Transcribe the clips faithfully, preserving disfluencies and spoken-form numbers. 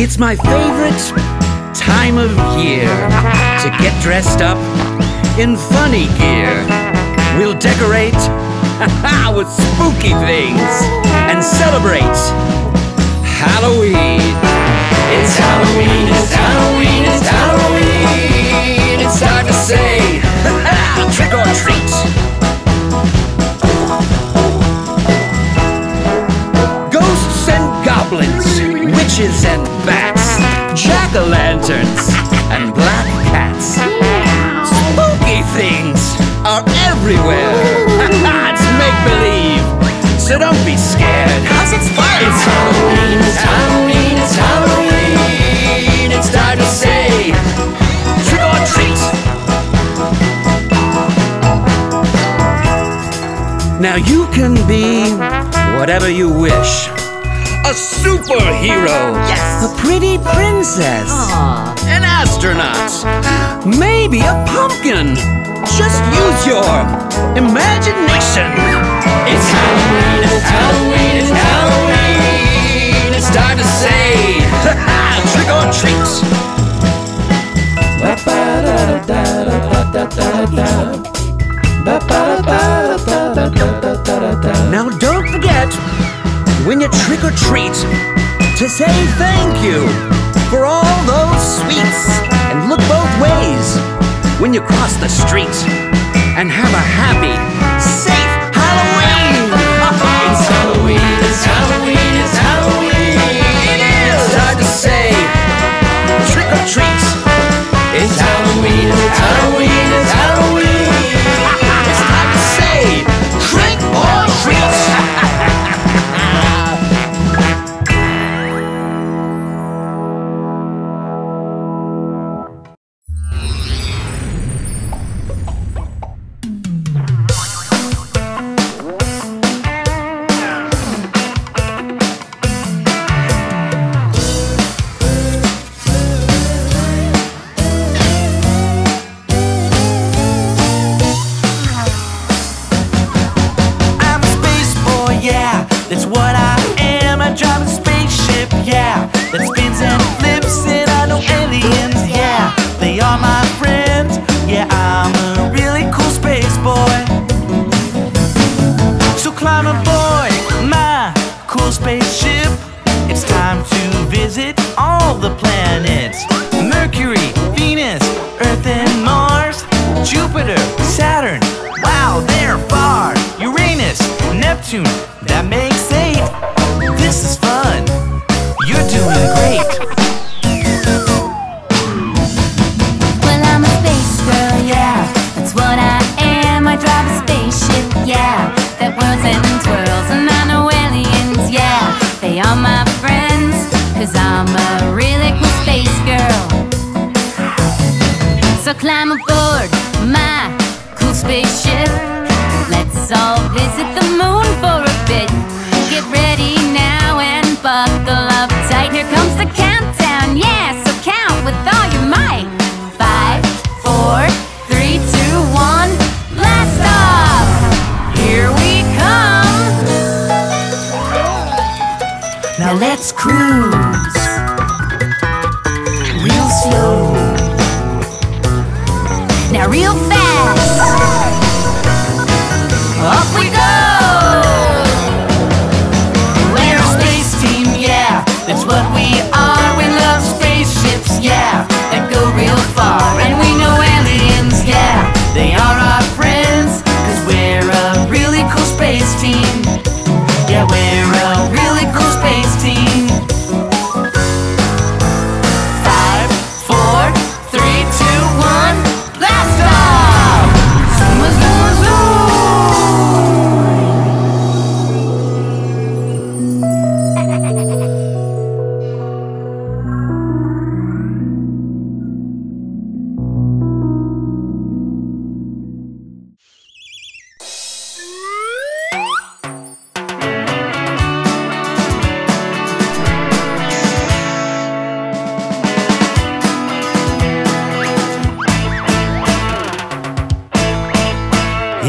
It's my favorite time of year to get dressed up in funny gear. We'll decorate with spooky things and celebrate Halloween. It's Halloween, it's Halloween, it's Halloween. It's time to say trick or treat. Witches and bats, jack-o'-lanterns and black cats. Spooky things are everywhere. It's make-believe, so don't be scared, 'cause it's fun! It's Halloween, it's Halloween, it's Halloween. It's time to say trick or treat. Now you can be whatever you wish. A superhero, yes. A pretty princess, aww. An astronaut, maybe a pumpkin. Just use your imagination. It's Halloween, it's Halloween, it's Halloween. It's time to say trick or treat. Now don't forget, when you trick or treat, to say thank you for all those sweets. And look both ways when you cross the street. And have a happy, safe Halloween! It's Halloween, it's Halloween, it's Halloween. It's time to say trick or treat. It's Halloween, it's Halloween, it's Halloween. It's time to say trick or treat.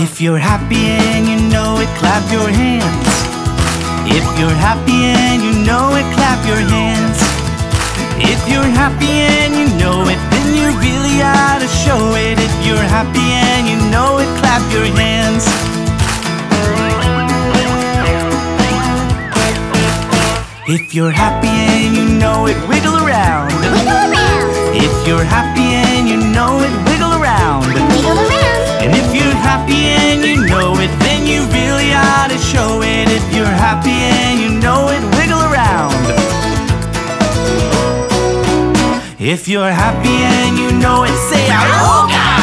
If you're happy and you know it, clap your hands. If you're happy and you know it, clap your hands. If you're happy and you know it, then you really ought to show it. If you're happy and you know it, clap your hands. If you're happy and you know it, wiggle around. Wiggle around. If you're happy and you know it, wiggle around. Wiggle around. And if you're happy and you know it, then you really ought to show it. If you're happy and you know it, wiggle around. If you're happy and you know it, say Ahoga!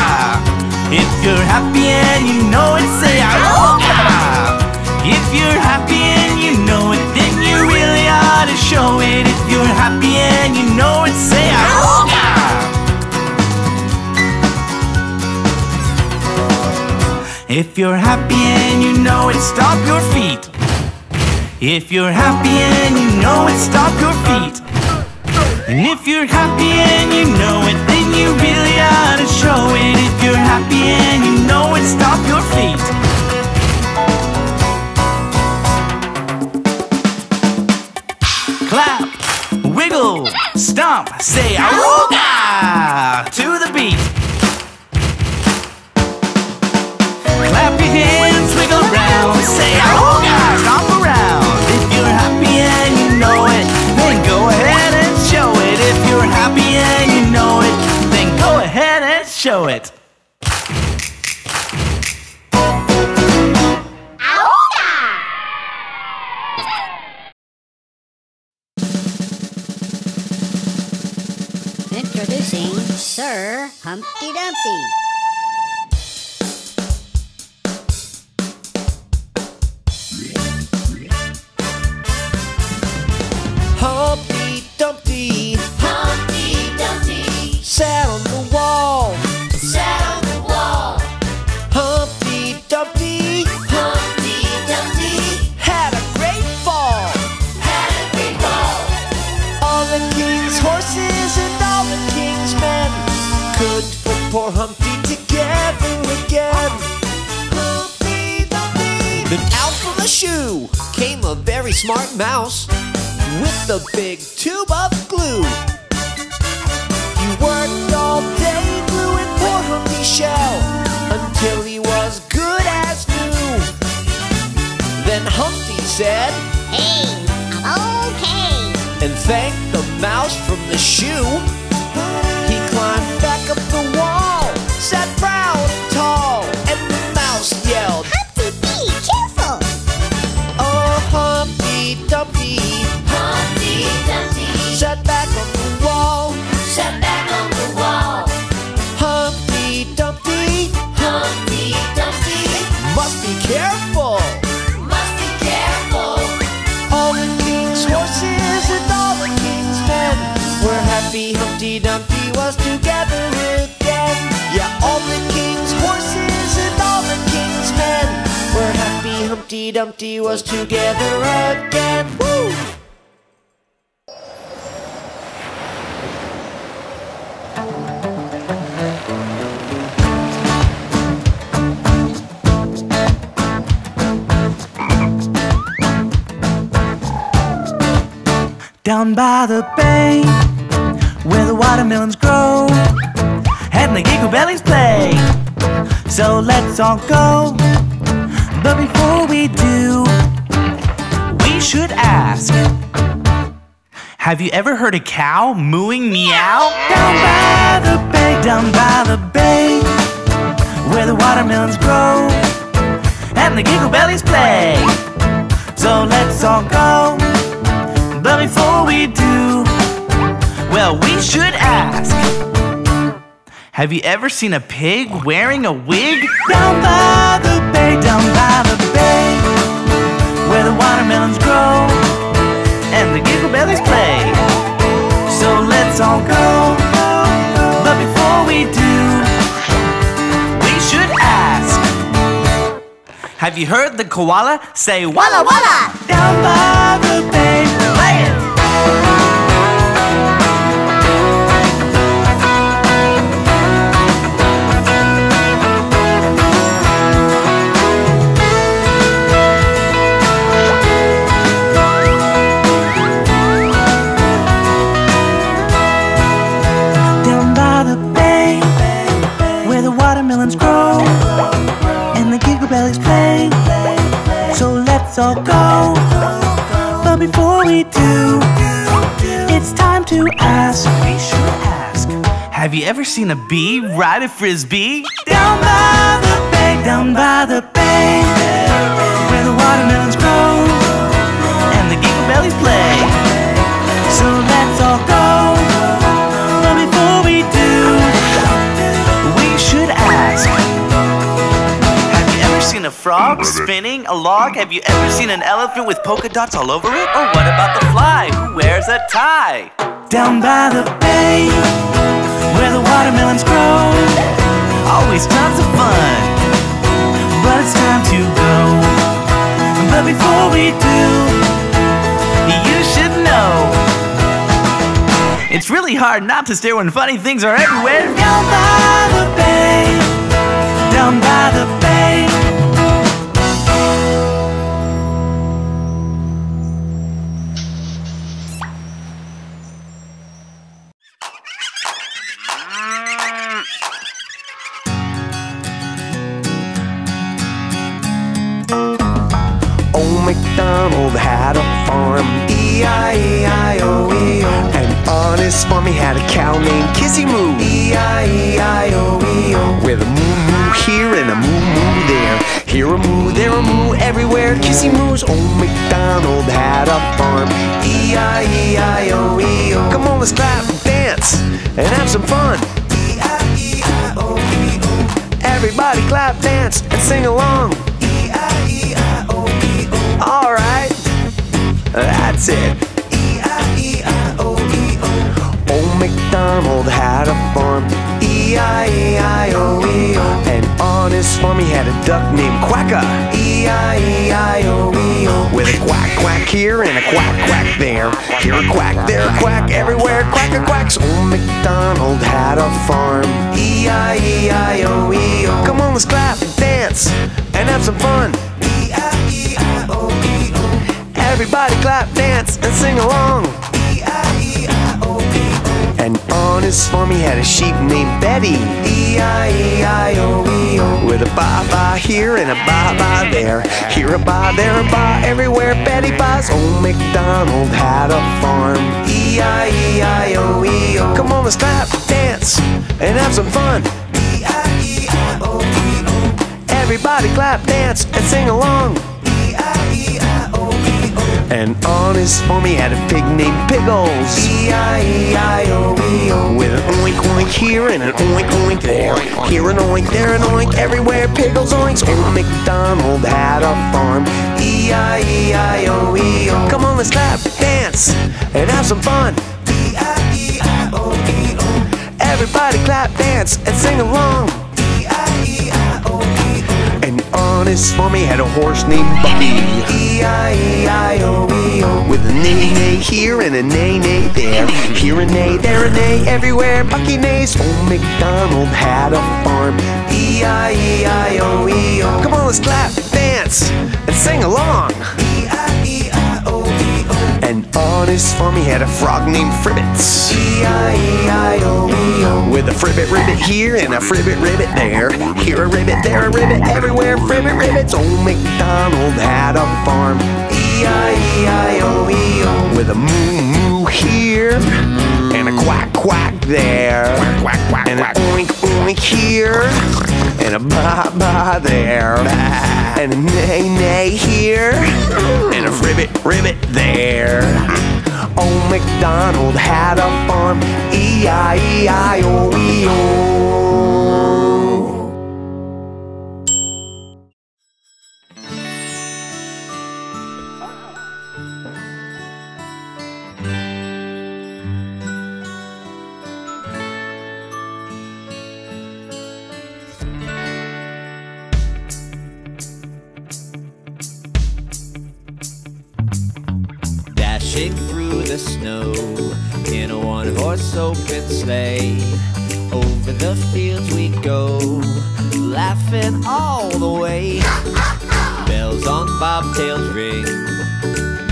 If you're happy and you know it, say Ahoga! If you're happy and you know it, then you really ought to show it. If you're happy and you know it, say Ahoga! If you're happy and you know it, stomp your feet. If you're happy and you know it, stomp your feet. And if you're happy and you know it, then you really ought to show it. If you're happy and you know it, stomp your feet. Clap, wiggle, stomp, say Ahoga! To the beat. Clap your hands, wiggle around, say Ahoga! Stomp around. If you're happy and you know it, then go ahead and show it. If you're happy and you know it, then go ahead and show it. Ahoga! Introducing Sir Humpty Dumpty. Sat on the wall, sat on the wall. Humpty Dumpty, Humpty Dumpty. Had a great fall, had a great fall. All the king's horses and all the king's men could put poor Humpty together again. Humpty Dumpty. Then out from the shoe came a very smart mouse with a big tube of glue. Worked all day gluing poor Humpty's shell until he was good as new. Then Humpty said, "Hey, I'm okay," and thanked the mouse from the shoe. He climbed back up the wall, sat proud and tall, and the mouse yelled, "Humpty, be careful!" Oh, Humpty Dumpty, Humpty Dumpty, sat back on the wall, sat back. Careful, must be careful. All the king's horses and all the king's men were happy Humpty Dumpty was together again. Yeah, all the king's horses and all the king's men were happy Humpty Dumpty was together again. Woo! Down by the bay, where the watermelons grow, and the GiggleBellies play. So let's all go. But before we do, we should ask, have you ever heard a cow mooing meow? Down by the bay, down by the bay, where the watermelons grow, and the GiggleBellies play. So let's all go. But before we do, well, we should ask, have you ever seen a pig wearing a wig? Down by the bay, down by the bay, where the watermelons grow and the GiggleBellies play. So let's all go. But before we do, we should ask, have you heard the koala say walla walla? Down by the bay. let's all go. But before we do, it's time to ask. We should ask. Have you ever seen a bee ride a frisbee? Down by the bay, down by the bay, where the watermelons grow and the gigglebellies play. So let's all go. But before we do, we should ask. Have you ever seen a frog spinning a log? Have you ever seen an elephant with polka dots all over it? Or what about the fly who wears a tie? Down by the bay, where the watermelons grow, always tons of fun, but it's time to go. But before we do, you should know, it's really hard not to stare when funny things are everywhere. Down by the bay, down by the bay. MacDonald had a farm, E I E I O E O. And on his farm he had a cow named Kissy Moo, E I E I O E O. With a moo-moo here and a moo-moo there, here a moo, there a moo, everywhere Kissy Moo's. Old MacDonald had a farm, E I E I O E O. Come on, let's clap and dance and have some fun, E I E I O E O. Everybody clap, dance, and sing along, E I E I O E O. Alright, that's it, E I E I O E O. Old MacDonald had a farm, E I E I O E O. And on his farm he had a duck named Quacka, E I E I O E O. With a quack quack here and a quack quack there, here a quack, there a quack, everywhere quack-a-quacks. Old MacDonald had a farm, E I E I O E O. Come on, let's clap and dance and have some fun, E I E I O E O. Everybody clap, dance, and sing along, E I E I O E O. And on his farm he had a sheep named Betty, E I E I O E O. With a ba-ba here and a ba-ba there, here a ba, there a ba, everywhere Betty ba's. Old MacDonald had a farm, E I E I O E O. Come on, let's clap, dance, and have some fun, E I E I O E O. Everybody clap, dance, and sing along, E I E I O E O. And on his farm he had a pig named Piggles, E I E I O E O. With an oink oink here and an oink oink there, here an oink, there an oink, everywhere Piggles oinks. Old MacDonald had a farm, E I E I O E O. Come on, let's clap, dance, and have some fun, E I E I O E O. Everybody clap, dance, and sing along, E I E I O E O. And on his farm he had a horse named Bucky, E I E I O E O. With a neigh-neigh here and a neigh-neigh there, here a neigh, there a neigh, everywhere Bucky neighs. Old MacDonald had a farm, E I E I O E O. Come on, let's clap, dance, and sing along, E I E I O E O. And on his farm he had a frog named Fribbits, E I E I O E O. With a fribbit ribbit here and a fribbit ribbit there, here a ribbit, there a ribbit, everywhere fribbit ribbits. Old MacDonald had a farm, E I E I O E O. With a moo moo here and a quack quack there, quack, quack, quack, and an oink oink here and a ba ba there, and a neigh neigh here and a ribbit ribbit there. Old MacDonald had a farm, E I E I O E O. Through the snow in a one-horse open sleigh, over the fields we go, laughing all the way. Bells on bobtails ring,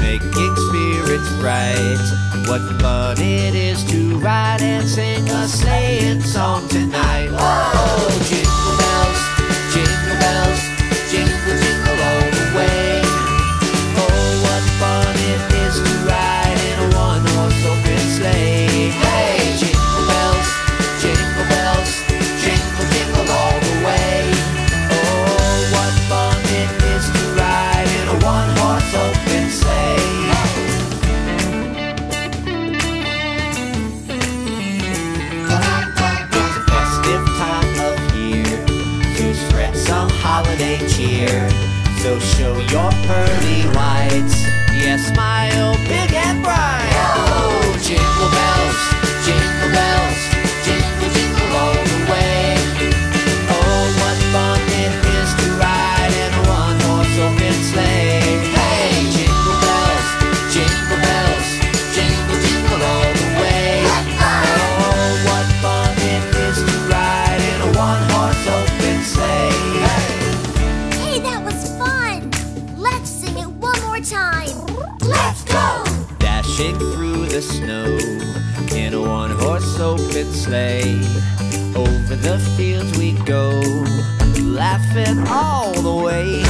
making spirits bright. What fun it is to ride and sing a sleighing song tonight! Oh, jingle bells, jingle bells, jingle jingle all the way. holiday cheer. So show your pearly whites, yeah, smile big and bright. Oh, jingle bells, jingle bells, jingle jingle all the way. Oh, what fun it is to ride in a one-horse open sleigh. Hey, jingle bells, jingle bells, jingle jingle all the way. Oh, what fun it is to ride in a one-horse open sleigh. Hey. Hey, that was fun. Let's sing it one more time. Let's go! Dashing through the snow in a one-horse open sleigh. Over the fields we go, laughing all the way.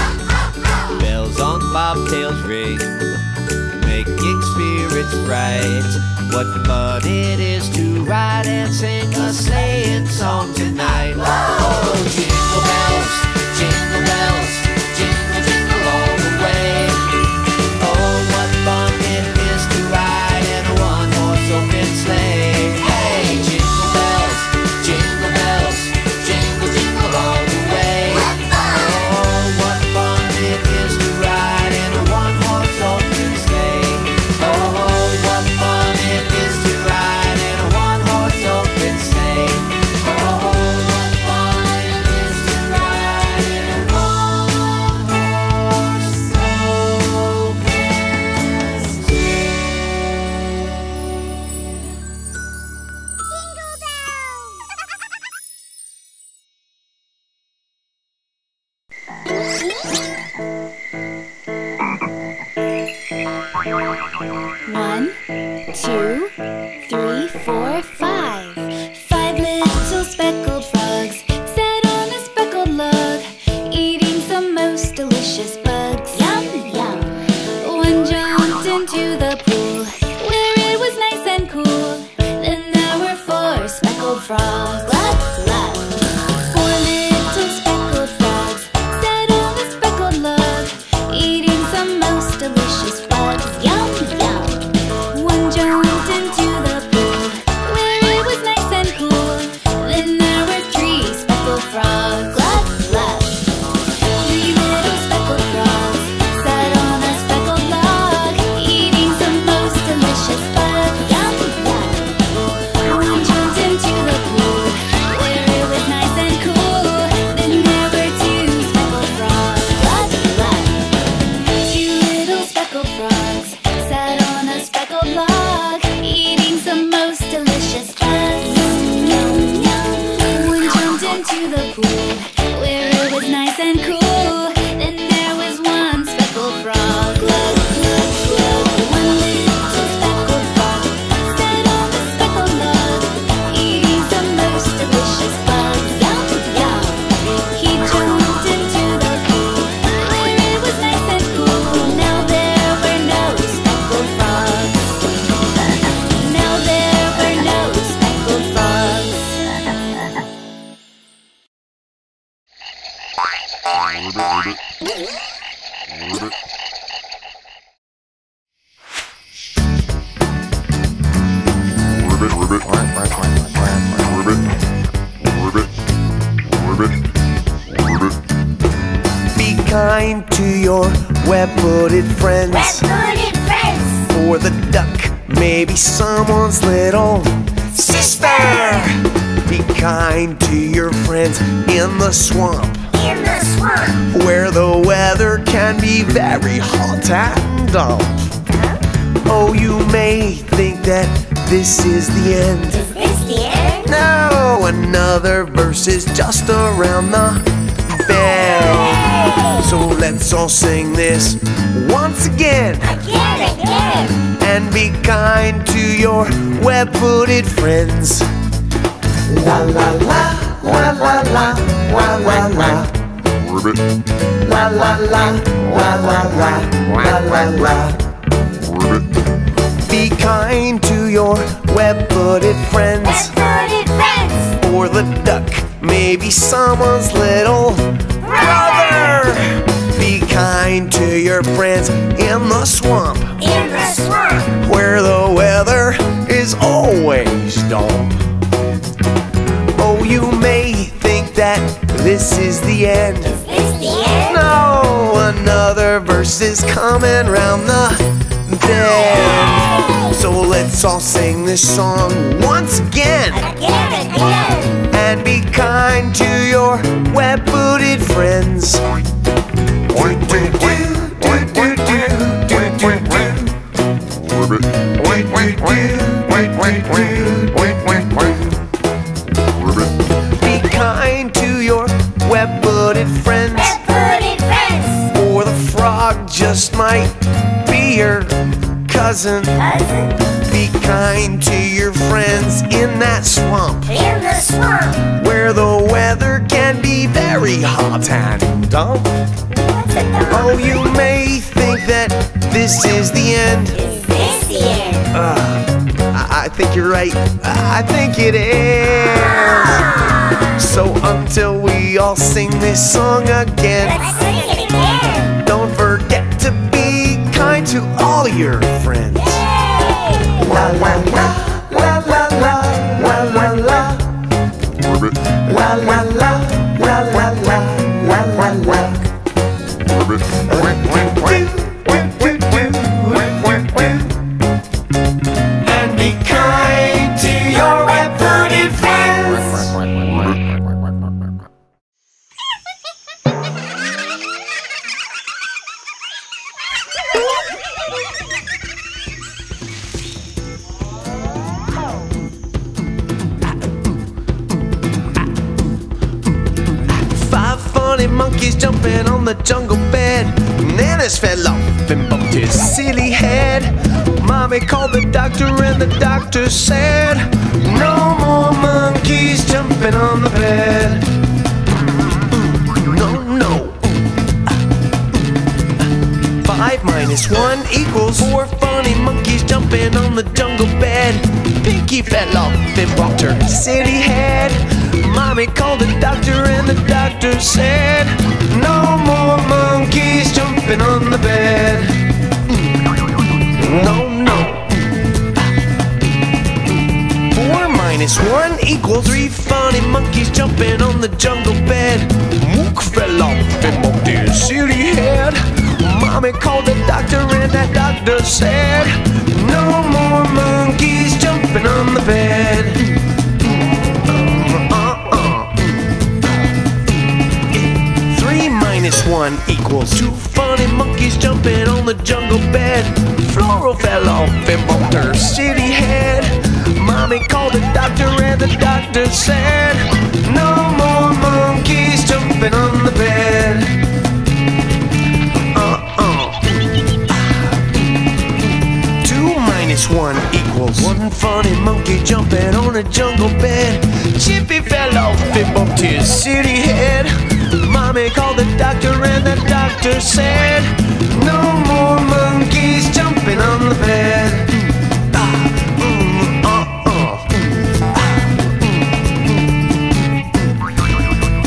Bells on bobtails ring, making spirits bright. What fun it is to ride and sing a sleighing song tonight. Oh, jingle bells, jingle bells, jingle jingle all the way. Oh, what fun it is to ride in a one-horse open sleigh. Hey, jingle bells, jingle bells, jingle jingle all the way. Oh, what fun it is to ride in a one-horse open sleigh. Oh, what fun it is to ride in a one-horse open sleigh. Oh, what fun it is to ride in a one-horse open sleigh. Jingle bells. One, two, three, four, five. Five little speckled frogs sat on a speckled log, eating some most delicious bugs. Yum, yum. One jumped into the pool where it was nice and cool. Then there were four speckled frogs. Love, love. Four little speckled frogs sat on a speckled log, eating some most delicious bugs. Yum, yum. One jumped into the pool where it was nice and cool. Then there were three speckled frogs. Glug, glug. Three little speckled frogs sat on a speckled log, eating some most delicious bug. Yum, yum. One jumped into the pool where it was nice and cool. Then there were two speckled frogs. Glug, glug. Two little speckled frogs sat on a speckled log, eating some most delicious bugs. Yum, yum. One jumped into the pool where it was nice and cool. Then there was one speckled frog. Glug, glug, glug. One little speckled frog sat on a speckled log, eating some most delicious bugs. Yum, yum. He jumped into the pool where it was nice and cool. Now there were no speckled frogs. Now there were no speckled frogs. Be kind to your web-footed friends, Red-footed friends, or the duck, maybe someone's little sister. Be kind to your friends in the swamp, in the swamp, where the weather can be very hot and dull. Oh, you may think that this is the end. Is this the end? No, another verse is just around the bell. So let's all sing this once again. Again, again. And be kind to your web-footed friends. La la la, la la la, la la la. La la la, la la la, la la la. Be kind to your web-footed friends, Red-footed friends, or the duck, maybe someone's little brother. Be kind to your friends in the swamp, in the swamp, where the weather is always dull. Oh, you may think that this is the end. Is this the end? No, another verse is coming round the bend. So let's all sing this song once again. Again, again. And be kind to your wet-booted friends. Be kind to your web-footed friends. Web-footed friends. Or the frog just might be your cousin. Cousin. Be kind to your friends in that swamp. In the swamp. Where the weather can be very hot and dull. Oh, you may think that this is the end. Is this the end? Uh, I think you're right. I think it is. Ah. So until we all sing this song again, let's sing it again. Don't forget to be kind to all your friends. Yay. La la la la la la la la la. La la la la la la la la la. Wait, wait, wait, wait, wait, wait, wait, wait. And be kind to your web-footed friends. Five funny monkeys jumping on the jungle bed. Nanas fell off and bumped his silly head. Mommy called the doctor and the doctor said, no more monkeys jumping on the bed. No, no. Five minus one equals four funny monkeys jumping on the jungle bed. Pinky fell off and bumped her silly head. Mommy called the doctor and the doctor said, no more monkeys jumping on the bed. No, no. Four minus one equals three funny monkeys jumping on the jungle bed. Mook fell off and bumped his silly head. Mommy called the doctor and that doctor said, no more monkeys jumping on the bed. Minus one equals two funny monkeys jumping on the jungle bed. Floral fell off and bumped her silly head. Mommy called the doctor and the doctor said, no more monkeys jumping on the bed. Uh-uh. Two minus one equals one funny monkey jumping on a jungle bed. Chippy fell off and bumped his silly head. Mommy called the doctor and the doctor said, no more monkeys jumping on the bed. Ah, mm, uh, uh. Ah,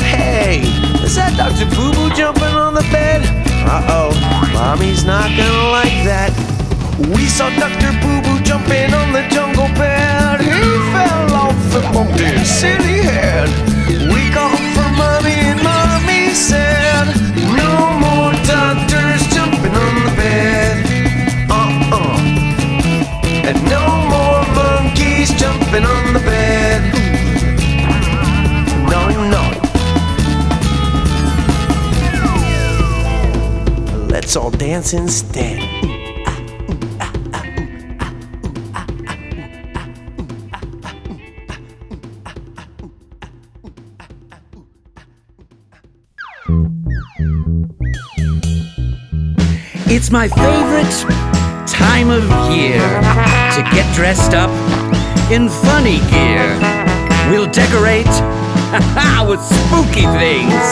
mm. Hey, is that Doctor Boo Boo jumping on the bed? Uh-oh, Mommy's not gonna like that. We saw Doctor Boo Boo jumping on the jungle bed. He fell off and bumped his silly head. We called for Mommy and Mommy said, no more doctors jumping on the bed. Uh-uh. And no more monkeys jumping on the bed. No, no. Let's all dance instead. It's my favorite time of year to get dressed up in funny gear. We'll decorate with spooky things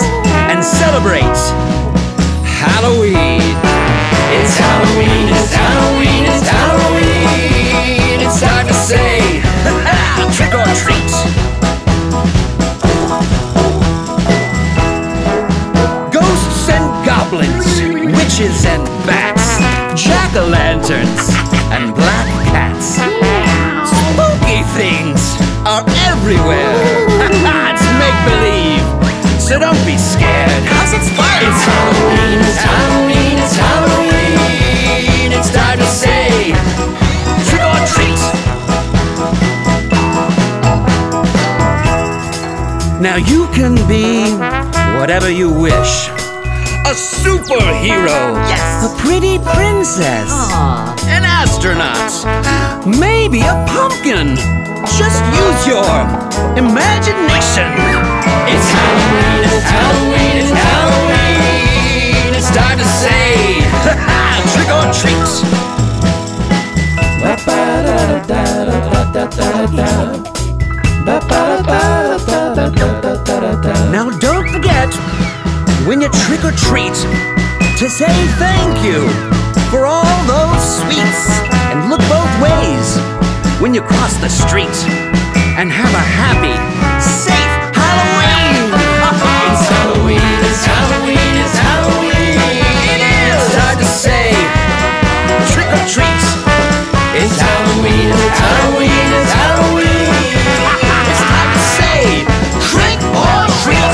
and celebrate Halloween. It's Halloween, it's Halloween, it's Halloween. It's hard to say, trick or treat. Ghosts and goblins, witches and bats, jack-o'-lanterns and black cats. Spooky things are everywhere. It's make-believe, so don't be scared, cause it's fun! It's Halloween, it's Halloween, it's Halloween. It's time to say trick or treat! Now you can be whatever you wish. A superhero! Yes! A pretty princess! Aww. An astronaut! Maybe a pumpkin! Just use your imagination! It's Halloween, it's Halloween, it's Halloween! It's time to say, ha-ha, trick or treat! Now don't forget, when you trick or treat, to say thank you for all those sweets. And look both ways when you cross the street. And have a happy, safe Halloween! It's Halloween, it's Halloween, it's Halloween. It's hard to say, trick or treat. It's Halloween, it's Halloween, it's Halloween. It's hard to say, trick or treat.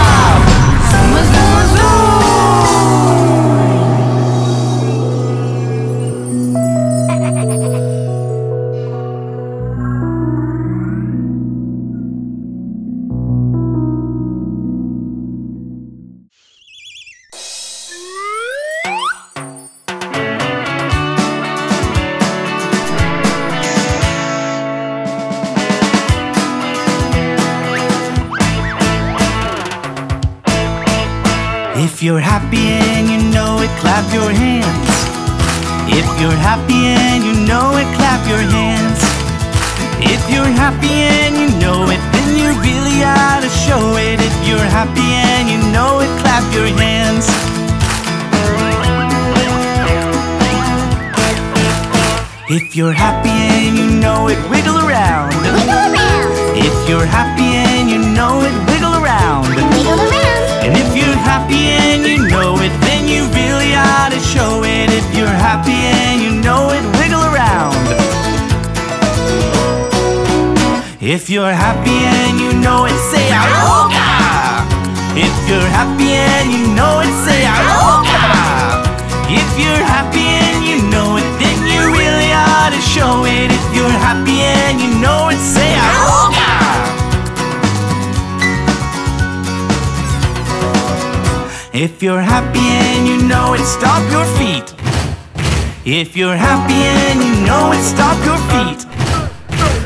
If you're happy and you know it, clap your hands. If you're happy and you know it, clap your hands. If you're happy and you know it, then you really ought to show it. If you're happy and you know it, clap your hands. If you're happy and you know it, wiggle around. Wiggle around. If you're happy and you know it, wiggle around. Wiggle around. And if you're happy and you know it, then you really ought to show it. If you're happy and you know it, wiggle around. If you're happy and you know it, say "Aoga!" If you're happy and you know it, say "Aoga!" If you're happy and you know it, then you really ought to show it. If you're happy and you know it, say "Arooga!" If you're happy and you know it, stomp your feet. If you're happy and you know it, stomp your feet.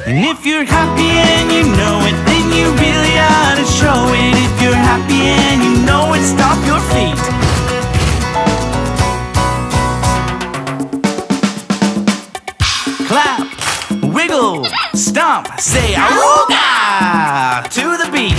And if you're happy and you know it, then you really ought to show it. If you're happy and you know it, stomp your feet. Clap, wiggle, stomp, say "Arooga!" to the beat.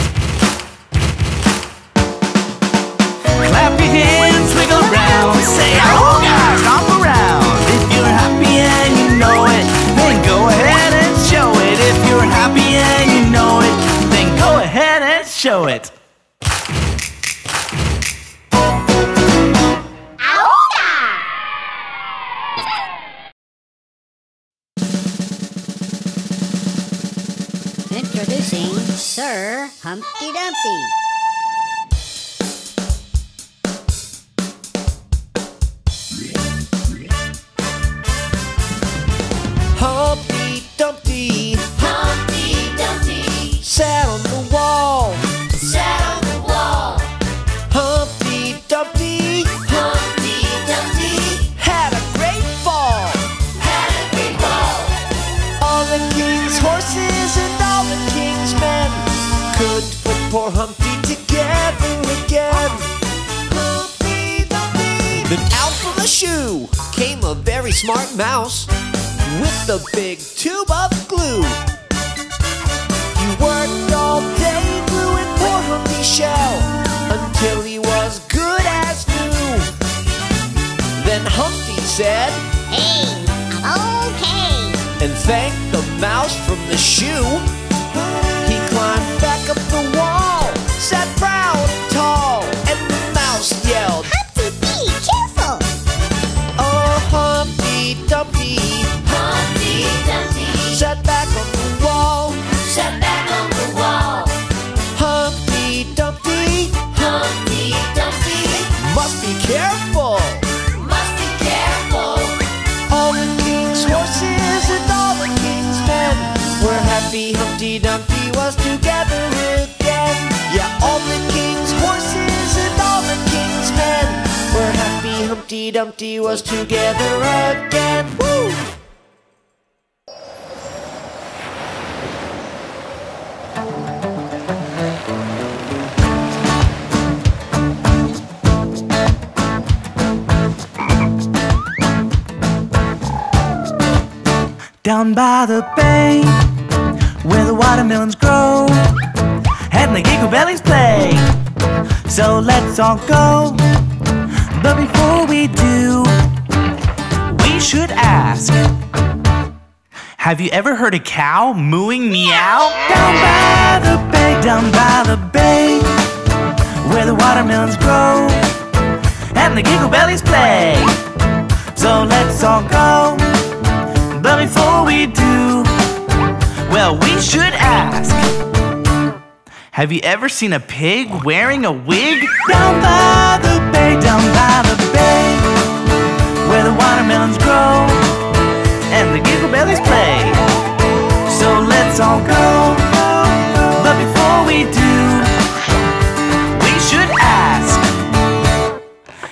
Clap your hands, wiggle round, say "Arooga!" stomp around. If you're happy and you know it, then go ahead and show it. If you're happy and you know it, then go ahead and show it. Introducing Sir Humpty Dumpty. Humpty Dumpty, Humpty Dumpty, sat on the wall, sat on the wall. Humpty Dumpty, Humpty Dumpty, had a great fall, had a great fall. All the king's horses and all the king's men could put poor Humpty together again. Humpty Dumpty. Then out from the shoe came a very smart mouse with a big tube of glue. He worked all day gluing poor Humpty's shell until he was good as new. Then Humpty said, "Hey, I'm okay," and thanked the mouse from the shoe. He climbed back up the wall, sat proud and tall, and the mouse yelled, "Humpty, be careful!" Oh, Humpty Dumpty, Humpty Dumpty, sat back on the wall, sat back on the wall. Humpty Dumpty, Humpty Dumpty, must be careful, must be careful. All the king's horses and all the king's men were happy Humpty Dumpty was together again. Yeah, all the king's horses and all the king's men were happy Humpty Dumpty was together again. Woo! Down by the bay, where the watermelons grow and the gigglebellies play, so let's all go. But before we do, we should ask, have you ever heard a cow mooing meow? Down by the bay, down by the bay, where the watermelons grow and the gigglebellies play, so let's all go. But before we do, well, we should ask, have you ever seen a pig wearing a wig? Down by the bay, down by the bay, where the watermelons grow and the gigglebellies play, so let's all go. But before we do, we should ask,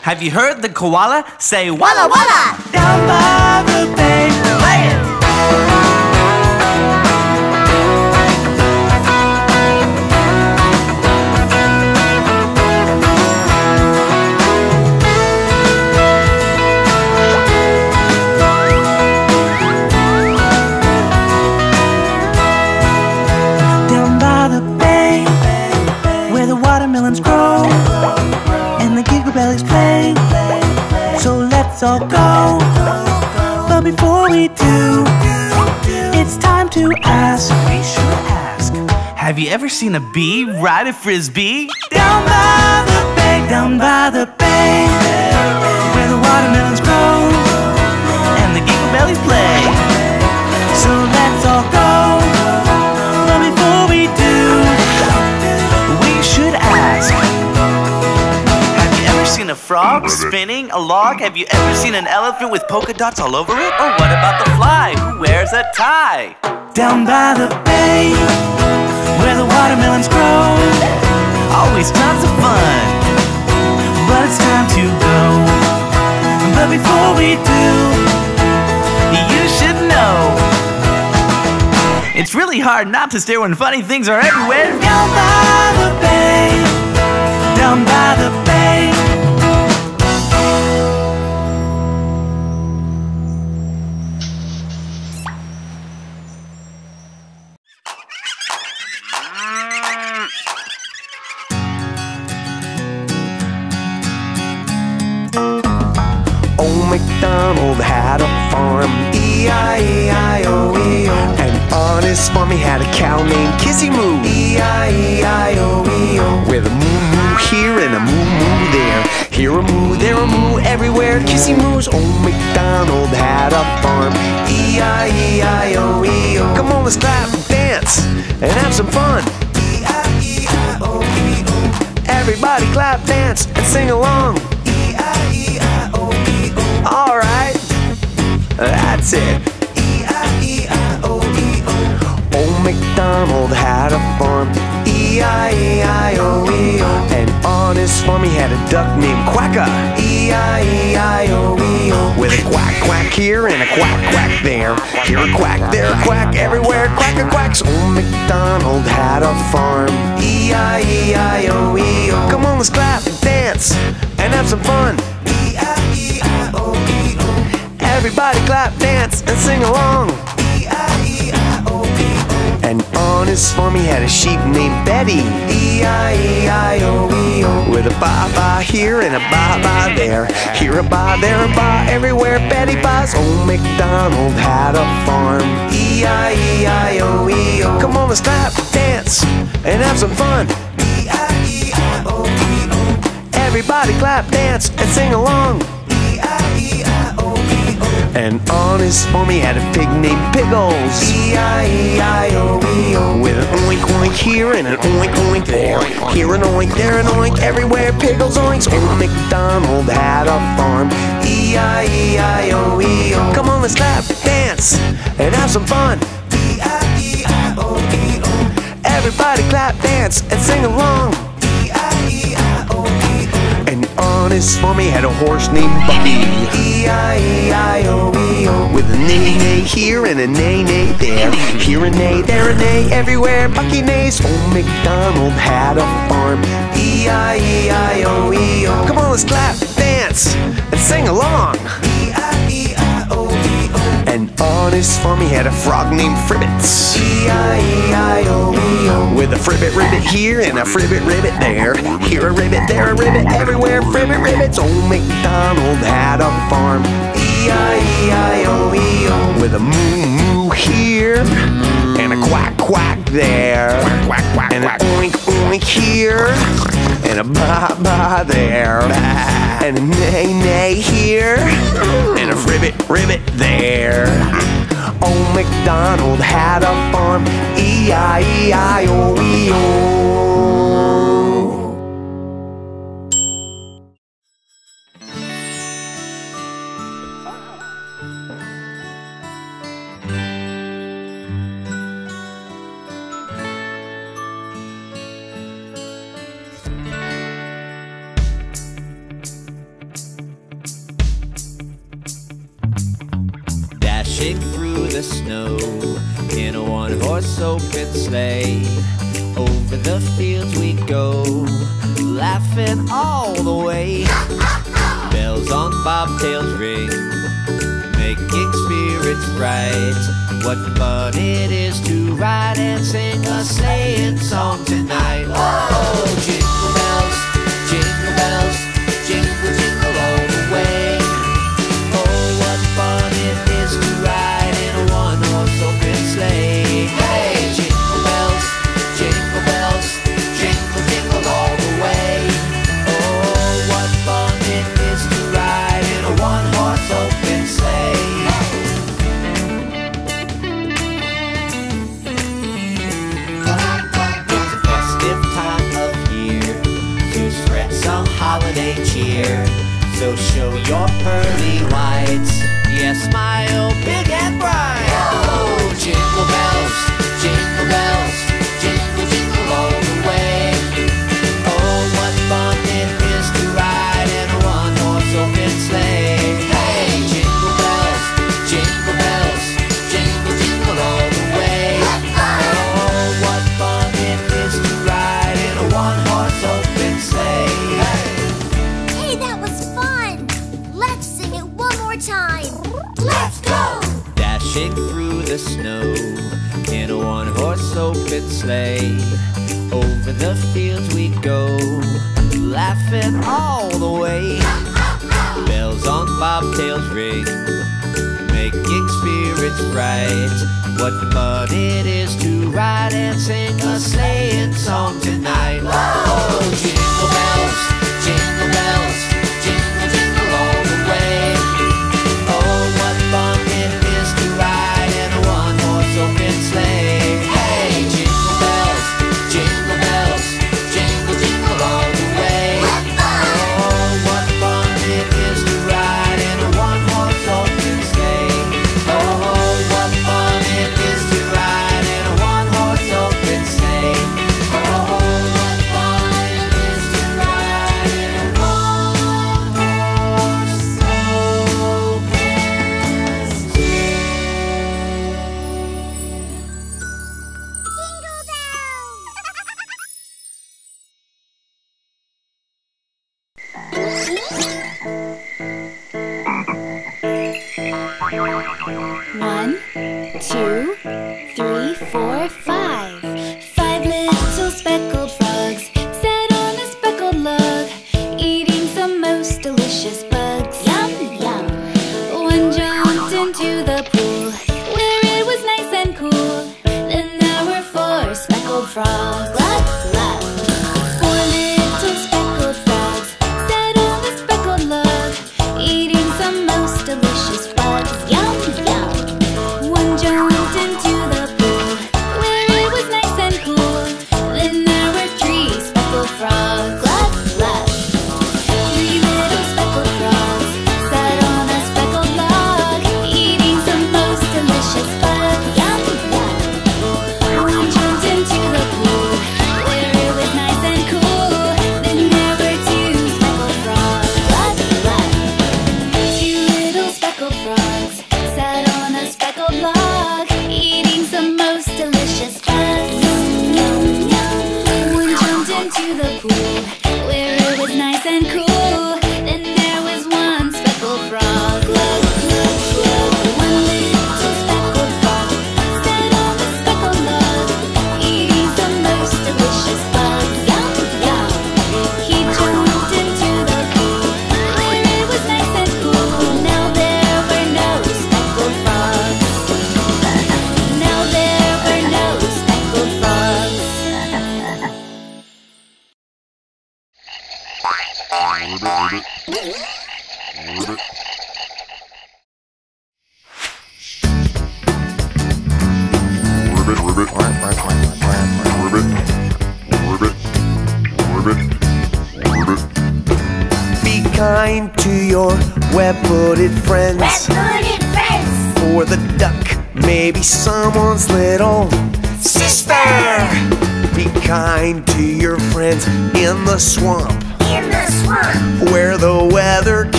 have you heard the koala say "Walla walla" down by the bay? Down by the bay, where the watermelons grow and the gigglebellies play, so let's all go. But before we do, it's time to ask, we should ask, have you ever seen a bee ride a frisbee? Down by the bay, down by the bay, where the watermelons grow and the gigglebellies play, so let's all go. But before we do, we should ask, have you ever seen a frog top spinning a log? Have you ever seen an elephant with polka dots all over it? Or what about the fly who wears a tie? Down by the bay, where the watermelons grow, always lots of fun, but it's time to go. But before we do, you should know, it's really hard not to stare when funny things are everywhere. Down by the bay, down by the bay. MacDonald had a farm, E I E I O E O. An honest farmer had a cow named Kissy Moo, E I E I O E O. With a moo-moo here and a moo-moo there, here a moo, there a moo, everywhere Kissy Moo's. Old MacDonald had a farm, E I E I O E O. Come on, let's clap and dance and have some fun, E I E I O E O. Everybody clap, dance, and sing along, E I E I O E O. Alright, that's it, E I E I O E O. Old MacDonald had a farm, E I E I O E O. And on his farm he had a duck named Quacka, E I E I O E O. With a quack quack here and a quack quack there, here a quack, there a quack, everywhere quack-a-quacks. Old MacDonald had a farm, E I E I O E O. Come on, let's clap and dance and have some fun, E I E I O E O. Everybody clap, dance, and sing along, E I E I O E O. And on his farm he had a sheep named Betty, E I E I O E O. With a ba-ba here and a ba-ba there, here a ba, there a ba, everywhere Betty buys. Old MacDonald had a farm, E I E I O E O. Come on, let's clap, dance, and have some fun, E I E I O E O. Everybody clap, dance, and sing along, E I E I O E O. And on his farm he had a pig named Pickles, E I E I O E O. With an oink oink here and an oink oink there, here an oink, there an oink, everywhere Pickles oinks. Old MacDonald had a farm, E I E I O E O. Come on, let's clap, dance, and have some fun, E I E I O E O. Everybody clap, dance, and sing along, E I E I O E O. And on his farm he had a horse named Bucky, E I E I O E O. With a neigh-neigh here and a neigh-neigh there, here a neigh, there a neigh, everywhere Bucky neighs. Old MacDonald had a farm, E I E I O E O. Come on, let's clap, dance, and sing along, E I E I O E O. And on his farm he had a frog named Fribbits, E I E I O E O. With a fribbit ribbit here and a fribbit ribbit there, here a ribbit, there a ribbit, everywhere fribbit ribbits. Old MacDonald had a farm, E I E I O E O. With a moo-moo here and a quack-quack there, and an oink-oink here and a ba-ba there, and a neigh-neigh here and a ribbit-ribbit there. Old MacDonald had a farm, E I E I O E O. Dashing through the snow in a one-horse open sleigh, over the fields we go, laughing all the way. Bells on bobtails ring, making spirits bright. What fun it is to ride and sing a sleighing song tonight. Oh, jingle bells, jingle bells, jingle, jingle all the way. Time of year, pearly whites. Yeah, smile big and bright. Oh, jingle bells, jingle bells, jingle, jingle all the way. Oh, what fun it is to ride in a one-horse open sleigh. Hey, jingle bells, jingle bells, jingle, jingle all the way. Oh, what fun it is to ride in a one-horse open sleigh. Hey, that was fun. Let's sing it one more time. Let's go! Dashing through the snow in a one-horse open sleigh. Over the fields we go, laughing all the way. Bells on bobtails ring, making spirits bright. What fun it is to ride and sing a sleighing song tonight. Oh, jingle bells, jingle bells, jingle, jingle all the way.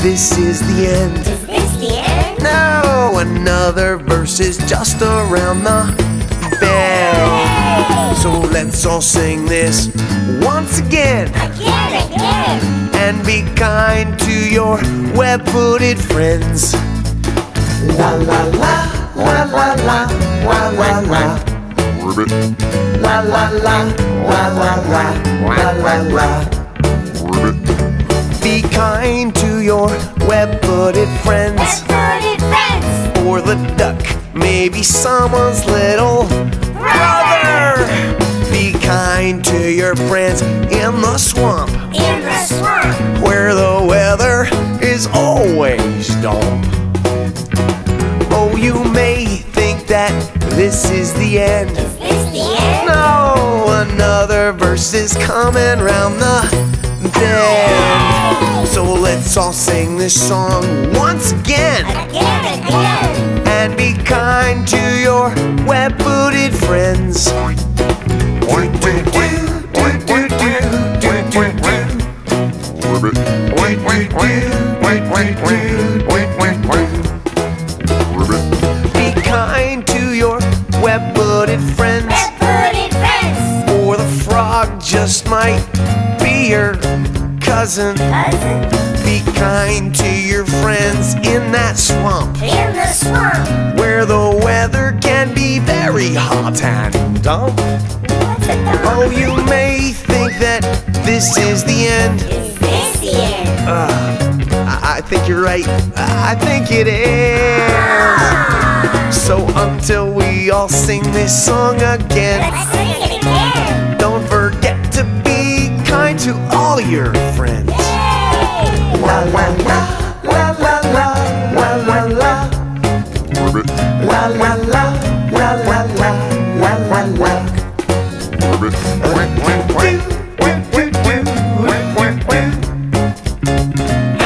This is the end. Is this the end? No, another verse is just around the bend. So let's all sing this once again. Again, again. And be kind to your web-footed friends. La la la, la la la, la la la. La la la, la la la, la la la. Be kind to your web-footed friends. Web-footed friends. Or the duck, maybe someone's little brother. Be kind to your friends in the swamp. In the swamp. Where the weather is always dull. Oh, you may think that this is the end. Is this the end? No, another verse verses coming round the bend. So let's all sing this song once again. Again, again. And be kind to your web-booted friends. Do do do do do do do do do. Wait, wait, wait, wait, wait, wait, wait, wait, wait. Be kind to your web-footed friends. Web-footed friends. Or the frog just might be your cousin. Cousin. Be kind to your friends in that swamp. In the swamp. Where the weather can be very hot and dumb. Oh, you may think that this is the end. Is this the end? Uh, I think you're right. I think it is. Ah. So until we all sing this song again, let's sing it again. Don't forget to be kind to all your friends. Yay. La la la la la la la la la. La la la la la la la la la. Do, do, do, do, do, do, do.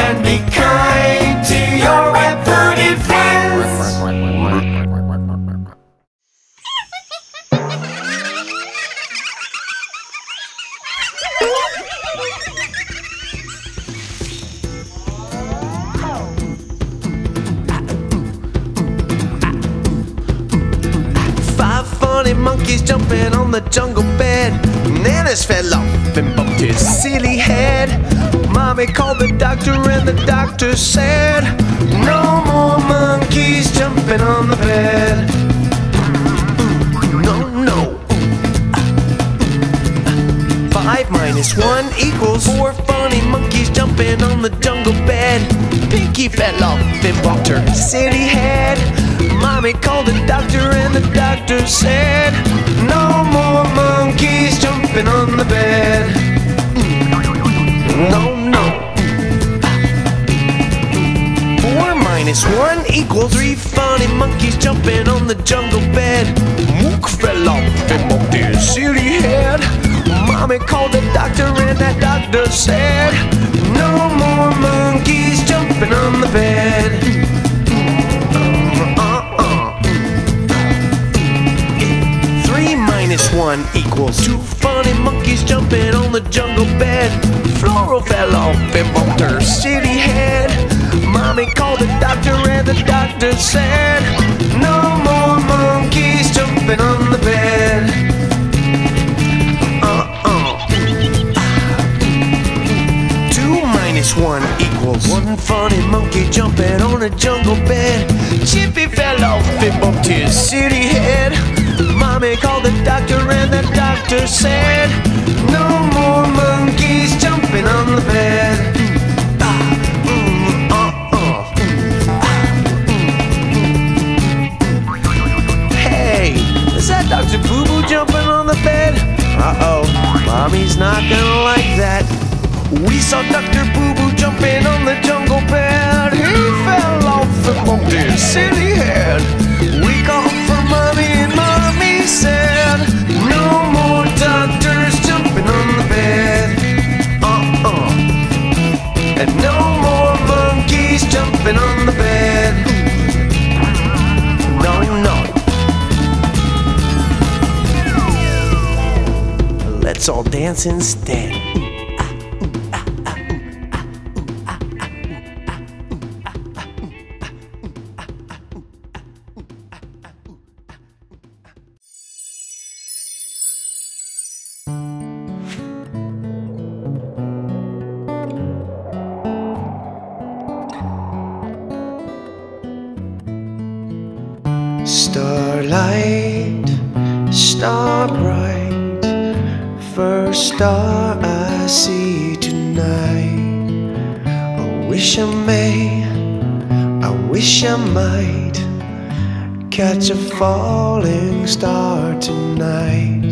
And be kind to your web-footed friends. Five funny monkeys jumping on the jungle bed. Bananas fell off and bumped his silly head. Mommy called the doctor and the doctor said, no more monkeys jumping on the bed. No, no. Five minus one equals four funny monkeys jumping on the jungle bed. Pinky fell off and bumped her silly head. Mommy called the doctor and the doctor said, no more monkeys jumping on the bed. No, no. Four minus one equals three funny monkeys jumping on the jungle bed. Mook fell off and bumped his silly head. Mommy called the doctor and that doctor said, no more monkeys jumping on the bed. One equals two funny monkeys jumping on the jungle bed. Floral fell off and bumped her silly head. Mommy called the doctor and the doctor said, no more monkeys jumping on the bed. Uh-uh. Two minus one equals one funny monkey jumping on a jungle bed. Chippy fell off and bumped his silly head. Mommy called the doctor and the doctor said, no more monkeys jumping on the bed. Ah, mm, uh, uh. Ah, mm. Hey, is that Doctor Boo Boo jumping on the bed? Uh-oh, Mommy's not gonna like that. We saw Doctor Boo Boo jumping on the jungle bed. He fell off and bumped his silly head. We called for Mommy and Mommy said, no more doctors jumping on the bed. Uh-uh. And no more monkeys jumping on the bed. No, no. Let's all dance instead. Starlight, star bright, first star I see tonight. I wish I may, I wish I might catch a falling star tonight.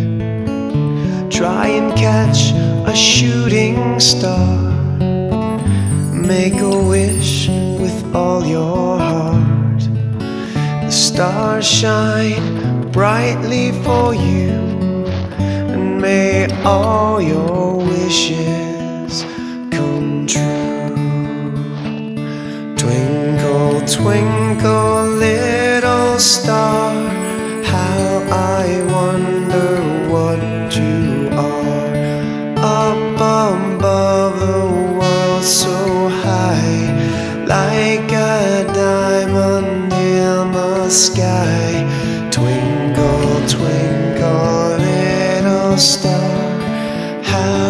Try and catch a shooting star. Make a wish with all your heart. Stars shine brightly for you and may all your wishes come true. Twinkle, twinkle, little star, how I wonder what you are. Up above the world so high, like a diamond in the sky. Twinkle, twinkle, little star, how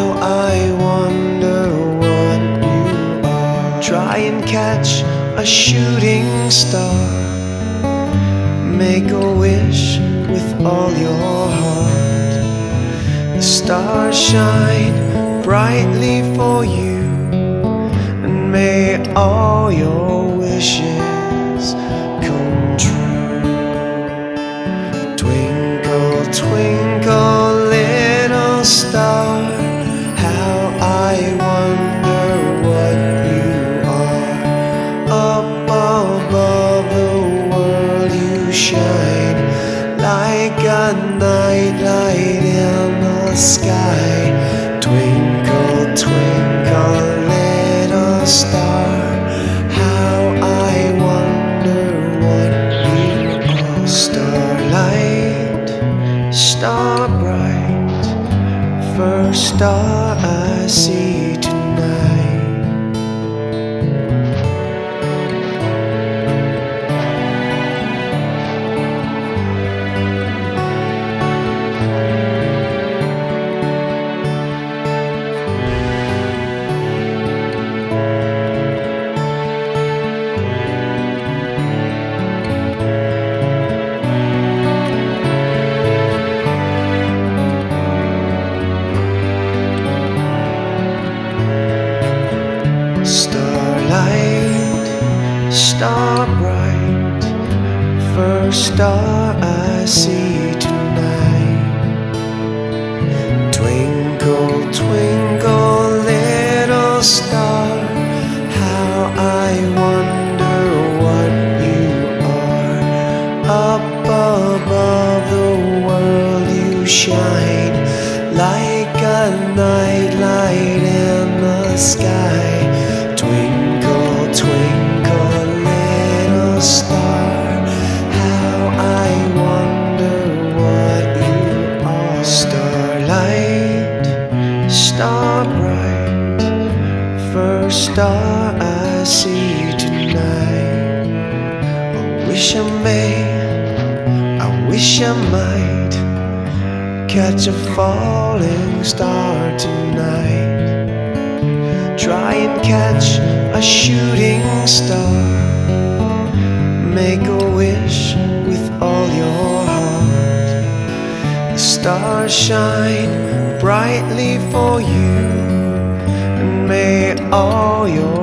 I wonder what you are. Try and catch a shooting star, make a wish with all your heart. The stars shine brightly for you, and may all your wishes come true. Twinkle, twinkle, little star, how I wonder what you are. Up above the world you shine, like a night light in the sky. Twinkle, twinkle, little star, how I wonder what you are. Starlight, star bright, first star I see tonight. Star bright, first star I see tonight. Twinkle, twinkle, little star, how I wonder what you are. Up above the world you shine, like a night light in the sky. Twinkle, twinkle, star, how I wonder what you are. Starlight, star bright, first star I see tonight. I wish I may, I wish I might catch a falling star tonight. Try and catch a shooting star, make a wish with all your heart. The stars shine brightly for you, and may all your